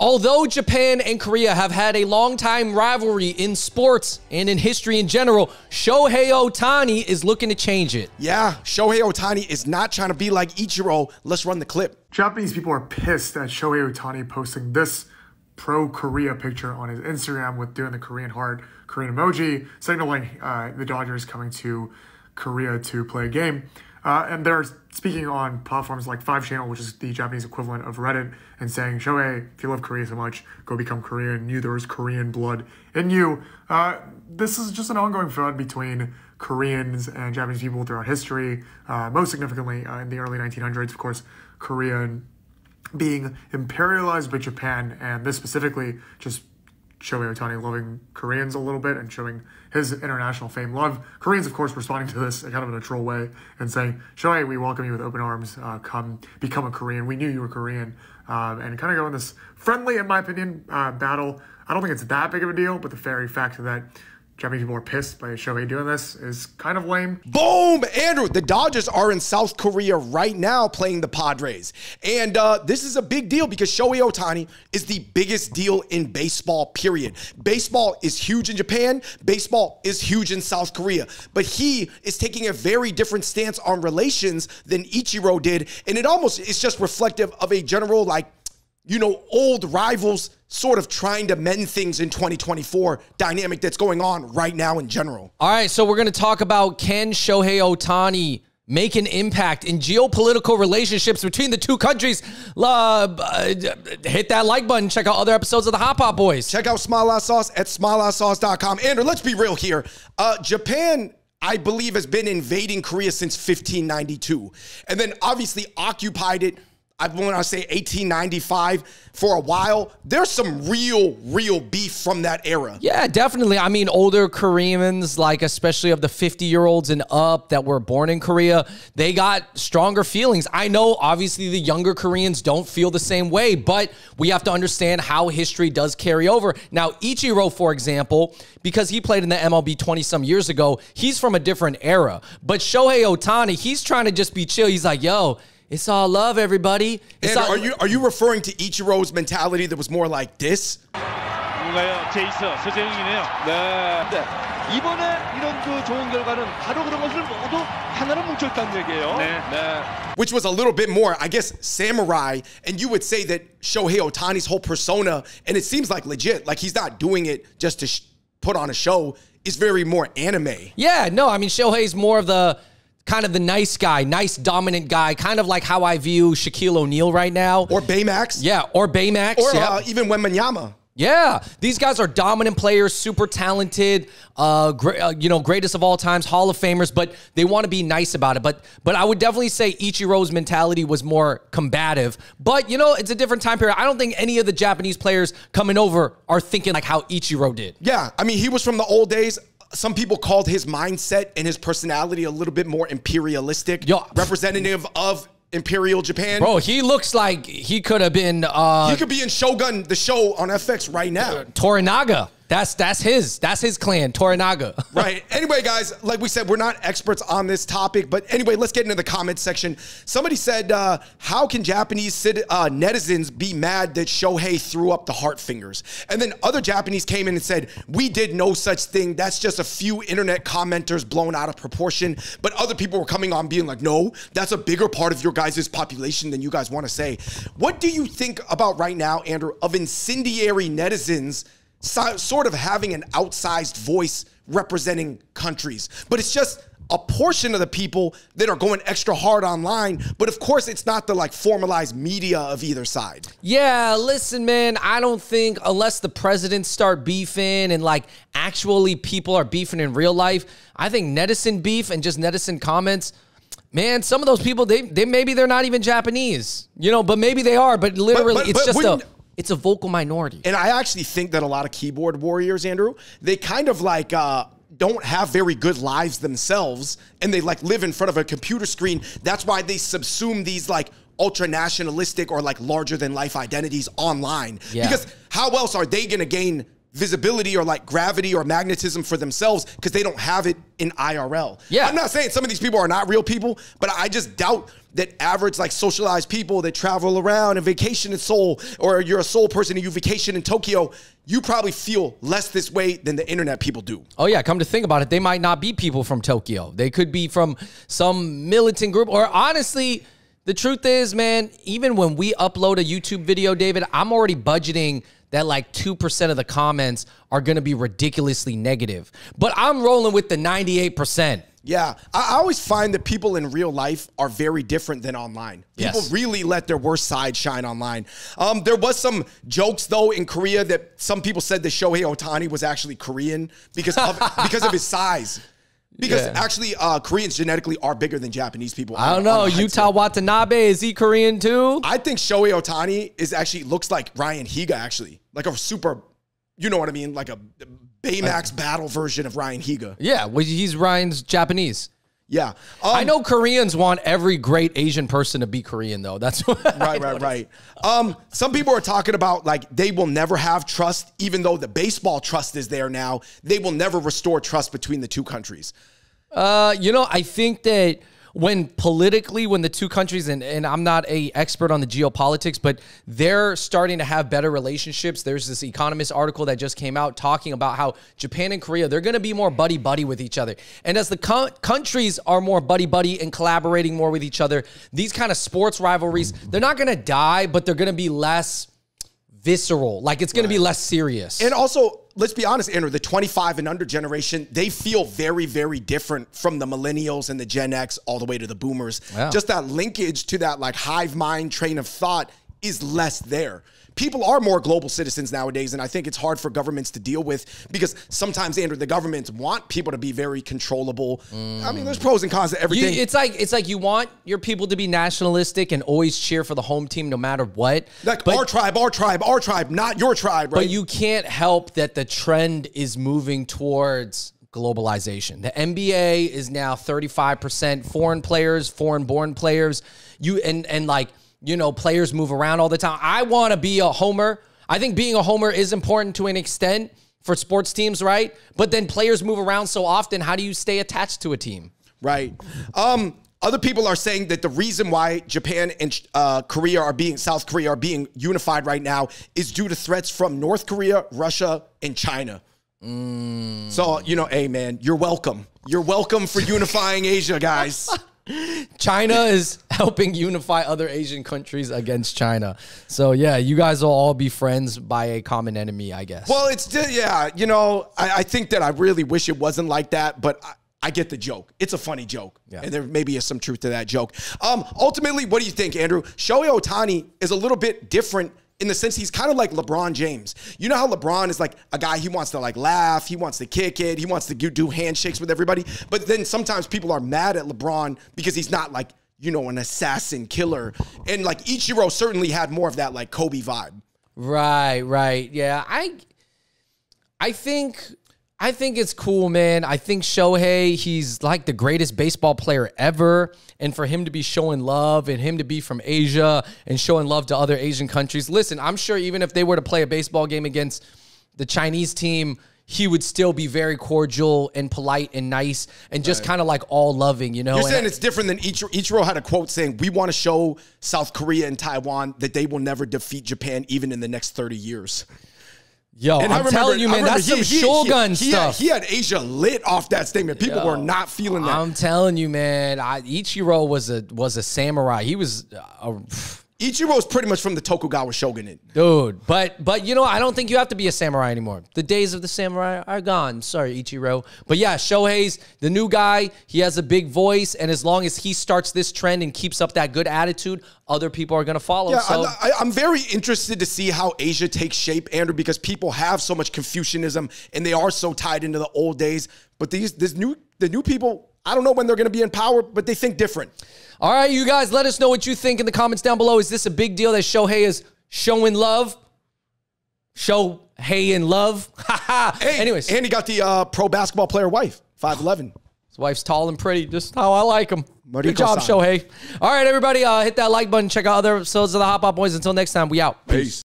Although Japan and Korea have had a long-time rivalry in sports and in history in general, Shohei Ohtani is looking to change it. Yeah, Shohei Ohtani is not trying to be like Ichiro. Let's run the clip. Japanese people are pissed at Shohei Ohtani posting this pro-Korea picture on his Instagram with doing the Korean heart, Korean emoji, signaling the Dodgers coming to Korea to play a game. And they're speaking on platforms like Five Channel, which is the Japanese equivalent of Reddit, and saying, Shohei, if you love Korea so much, go become Korean. You, there is Korean blood in you. This is just an ongoing feud between Koreans and Japanese people throughout history, most significantly in the early 1900s, of course, Korea being imperialized by Japan, and this specifically just Shohei Ohtani loving Koreans a little bit and showing his international fame love. Koreans, of course, responding to this kind of in a troll way and saying, Shohei, we welcome you with open arms. Come become a Korean. We knew you were Korean. And kind of go in this friendly, in my opinion, battle. I don't think it's that big of a deal, but the very fact that Japanese people are pissed by Shohei doing this is kind of lame. Boom, Andrew, the Dodgers are in South Korea right now playing the Padres. And this is a big deal because Shohei Ohtani is the biggest deal in baseball, period. Baseball is huge in Japan. Baseball is huge in South Korea. But he is taking a very different stance on relations than Ichiro did. And it almost is just reflective of a general, like, you know, old rivals sort of trying to mend things in 2024 dynamic that's going on right now in general. All right, so we're going to talk about, can Shohei Ohtani make an impact in geopolitical relationships between the two countries? Hit that like button. Check out other episodes of the Hot Pot Boys. Check out SMÁLÀ Sauce at smallasauce.com. Andrew, let's be real here. Japan, I believe, has been invading Korea since 1592. And then obviously occupied it, when I say 1895, for a while. There's some real beef from that era. Yeah, definitely. I mean, older Koreans, like especially of the 50-year-olds and up that were born in Korea, they got stronger feelings. I know, obviously, the younger Koreans don't feel the same way, but we have to understand how history does carry over. Now, Ichiro, for example, because he played in the MLB 20-some years ago, he's from a different era. But Shohei Ohtani, he's trying to just be chill. He's like, yo, it's all love, everybody. It's all are you referring to Ichiro's mentality that was more like this? Which was a little bit more, I guess, samurai. And you would say that Shohei Ohtani's whole persona, and it seems like legit, like he's not doing it just to put on a show, is very more anime. Yeah, no, I mean, Shohei's more of the kind of the nice guy, nice dominant guy, kind of like how I view Shaquille O'Neal right now. Or Baymax. Yeah, or Baymax. Or yeah, even Wembanyama. Yeah, these guys are dominant players, super talented, you know, greatest of all times, Hall of Famers, but they want to be nice about it. But I would definitely say Ichiro's mentality was more combative. But, you know, it's a different time period. I don't think any of the Japanese players coming over are thinking like how Ichiro did. Yeah, I mean, he was from the old days. Some people called his mindset and his personality a little bit more imperialistic, representative of Imperial Japan. Bro, he looks like he could have been... he could be in Shogun, the show on FX right now. Toranaga. That's his clan, Toranaga. Right. Anyway, guys, like we said, we're not experts on this topic, but anyway, let's get into the comments section. Somebody said, how can Japanese netizens be mad that Shohei threw up the heart fingers? And then other Japanese came in and said, we did no such thing. That's just a few internet commenters blown out of proportion. But other people were coming on being like, no, that's a bigger part of your guys' population than you guys want to say. What do you think about right now, Andrew, of incendiary netizens sort of having an outsized voice representing countries? But it's just a portion of the people that are going extra hard online. But of course, it's not the like formalized media of either side. Yeah, listen, man, I don't think unless the presidents start beefing and like actually people are beefing in real life, I think netizen beef and just netizen comments, man, some of those people, they maybe they're not even Japanese, you know, but maybe they are. But literally, it's just a... it's a vocal minority. And I actually think that a lot of keyboard warriors, Andrew, they kind of like don't have very good lives themselves, and they like live in front of a computer screen. That's why they subsume these like ultra-nationalistic or like larger-than-life identities online. Yeah. Because how else are they gonna gain visibility or like gravity or magnetism for themselves, because they don't have it in IRL? Yeah. I'm not saying some of these people are not real people, but I just doubt that average, like, socialized people that travel around and vacation in Seoul, or you're a Seoul person and you vacation in Tokyo, you probably feel less this way than the internet people do. Oh, yeah. Come to think about it, they might not be people from Tokyo. They could be from some militant group. Or honestly, the truth is, man, even when we upload a YouTube video, David, I'm already budgeting that like 2% of the comments are going to be ridiculously negative. But I'm rolling with the 98%. Yeah, I always find that people in real life are very different than online. People really let their worst side shine online. There was some jokes, though, in Korea that some people said that Shohei Ohtani was actually Korean because of his size. Because actually, Koreans genetically are bigger than Japanese people. I don't know. Yuta Watanabe, is he Korean too? I think Shohei Ohtani is actually looks like Ryan Higa, actually. Like a super, you know what I mean? Like a Baymax battle version of Ryan Higa. Yeah, well, he's Ryan's Japanese. Yeah. I know Koreans want every great Asian person to be Korean, though. That's what Right. Some people are talking about, like, they will never have trust, even though the baseball trust is there now. They will never restore trust between the two countries. You know, I think that when politically, when the two countries, and I'm not an expert on the geopolitics, but they're starting to have better relationships. There's this Economist article that just came out talking about how Japan and Korea, they're going to be more buddy-buddy with each other. And as the countries are more buddy-buddy and collaborating more with each other, these kind of sports rivalries, they're not going to die, but they're going to be less visceral. Like, it's going to be less serious. And also, let's be honest, Andrew, the 25 and under generation, they feel very, very different from the millennials and the Gen X all the way to the boomers. Wow. Just that linkage to that, like, hive mind train of thought is less there. People are more global citizens nowadays, and I think it's hard for governments to deal with because sometimes, Andrew, the governments want people to be very controllable. I mean, there's pros and cons to everything. It's like you want your people to be nationalistic and always cheer for the home team no matter what. Like, but our tribe, not your tribe, right? But you can't help that the trend is moving towards globalization. The NBA is now 35% foreign players, foreign-born players. You know, players move around all the time. I want to be a homer. I think being a homer is important to an extent for sports teams, right? But then players move around so often. How do you stay attached to a team? Right. Other people are saying that the reason why Japan and South Korea are being unified right now is due to threats from North Korea, Russia, and China. So, you know, hey, man, you're welcome. You're welcome for unifying Asia, guys. China is helping unify other Asian countries against China. So, yeah, you guys will all be friends by a common enemy, I guess. Well, it's, yeah, you know, I think that I really wish it wasn't like that, but I get the joke. It's a funny joke, and there maybe is some truth to that joke. Ultimately, what do you think, Andrew? Shohei Ohtani is a little bit different in the sense he's kind of like LeBron James. You know how LeBron is like a guy, he wants to like laugh, he wants to kick it, he wants to do handshakes with everybody. But then sometimes people are mad at LeBron because he's not like, you know, an assassin killer. And like Ichiro certainly had more of that like Kobe vibe. Right. Yeah, I think it's cool, man. I think Shohei, he's like the greatest baseball player ever. And for him to be showing love and him to be from Asia and showing love to other Asian countries. Listen, I'm sure even if they were to play a baseball game against the Chinese team, he would still be very cordial and polite and nice and just kind of like all loving, you know? You're saying it's different than Ichiro. Ichiro had a quote saying, we want to show South Korea and Taiwan that they will never defeat Japan even in the next 30 years. Yo, and I'm telling you, man, that's some Shogun stuff. He had Asia lit off that statement. People were not feeling that. I'm telling you, man, Ichiro was a samurai. He was Ichiro's pretty much from the Tokugawa Shogunate. Dude, but you know, I don't think you have to be a samurai anymore. The days of the samurai are gone. Sorry, Ichiro. But yeah, Shohei's the new guy. He has a big voice, and as long as he starts this trend and keeps up that good attitude, other people are going to follow. Yeah, so I'm very interested to see how Asia takes shape, Andrew, because people have so much Confucianism and they are so tied into the old days. But the new people, I don't know when they're going to be in power, but they think different. All right, you guys, let us know what you think in the comments down below. Is this a big deal that Shohei is showing love? Shohei in love? Hey, anyways. And he got the pro basketball player wife, 5'11". His wife's tall and pretty, just how I like him. Good job, Shohei. All right, everybody, hit that like button. Check out other episodes of the Hot Pot Boys. Until next time, we out. Peace.